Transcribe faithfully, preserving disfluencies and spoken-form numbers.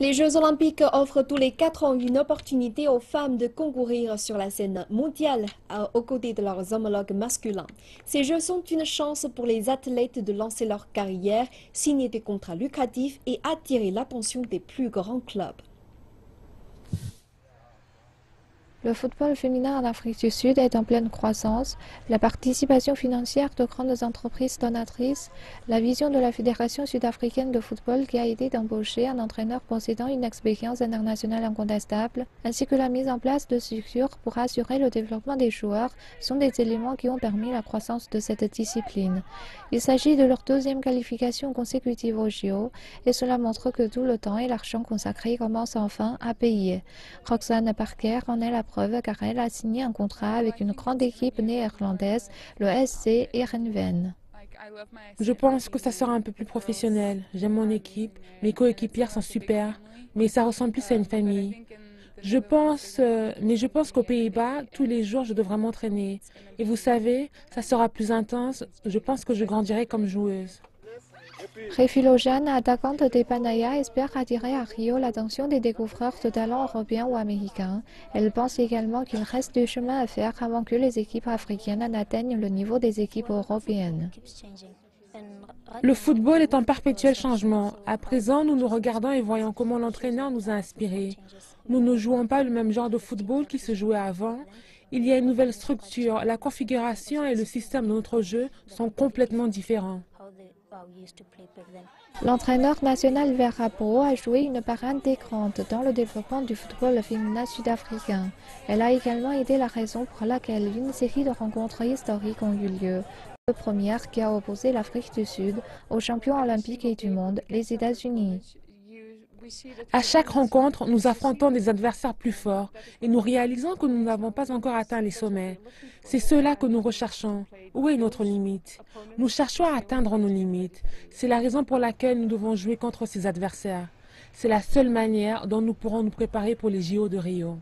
Les Jeux olympiques offrent tous les quatre ans une opportunité aux femmes de concourir sur la scène mondiale aux côtés de leurs homologues masculins. Ces Jeux sont une chance pour les athlètes de lancer leur carrière, signer des contrats lucratifs et attirer l'attention des plus grands clubs. Le football féminin en Afrique du Sud est en pleine croissance. La participation financière de grandes entreprises donatrices, la vision de la Fédération sud-africaine de football qui a été d'embaucher un entraîneur possédant une expérience internationale incontestable, ainsi que la mise en place de structures pour assurer le développement des joueurs sont des éléments qui ont permis la croissance de cette discipline. Il s'agit de leur deuxième qualification consécutive aux J O et cela montre que tout le temps et l'argent consacré commencent enfin à payer. Roxane Parker en est la preuve car elle a signé un contrat avec une grande équipe néerlandaise, le S C Heerenveen. Je pense que ça sera un peu plus professionnel. J'aime mon équipe, mes coéquipières sont super, mais ça ressemble plus à une famille. Je pense, euh, mais je pense qu'aux Pays-Bas, tous les jours, je devrais m'entraîner. Et vous savez, ça sera plus intense. Je pense que je grandirai comme joueuse. Réphilogène, attaquante des Panayas, espère attirer à Rio l'attention des découvreurs de talents européens ou américains. Elle pense également qu'il reste du chemin à faire avant que les équipes africaines n'atteignent le niveau des équipes européennes. Le football est en perpétuel changement. À présent, nous nous regardons et voyons comment l'entraîneur nous a inspirés. Nous ne jouons pas le même genre de football qui se jouait avant. Il y a une nouvelle structure. La configuration et le système de notre jeu sont complètement différents. L'entraîneur national Vera Po a joué une part intégrante dans le développement du football féminin sud-africain. Elle a également été la raison pour laquelle une série de rencontres historiques ont eu lieu. La première qui a opposé l'Afrique du Sud aux champions olympiques et du monde, les États-Unis. À chaque rencontre, nous affrontons des adversaires plus forts et nous réalisons que nous n'avons pas encore atteint les sommets. C'est cela que nous recherchons. Où est notre limite? Nous cherchons à atteindre nos limites. C'est la raison pour laquelle nous devons jouer contre ces adversaires. C'est la seule manière dont nous pourrons nous préparer pour les J O de Rio.